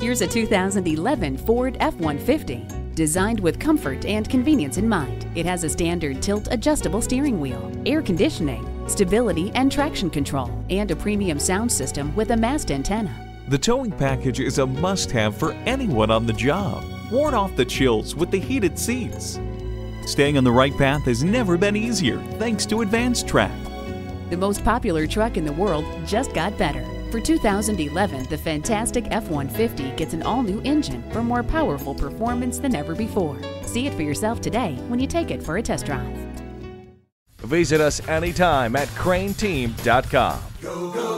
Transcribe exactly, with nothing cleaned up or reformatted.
Here's a two thousand eleven Ford F one fifty. Designed with comfort and convenience in mind, it has a standard tilt adjustable steering wheel, air conditioning, stability and traction control, and a premium sound system with a mast antenna. The towing package is a must-have for anyone on the job. Ward off the chills with the heated seats. Staying on the right path has never been easier thanks to Advanced Track. The most popular truck in the world just got better. For two thousand eleven, the fantastic F one fifty gets an all-new engine for more powerful performance than ever before. See it for yourself today when you take it for a test drive. Visit us anytime at crane team dot com. Go, go.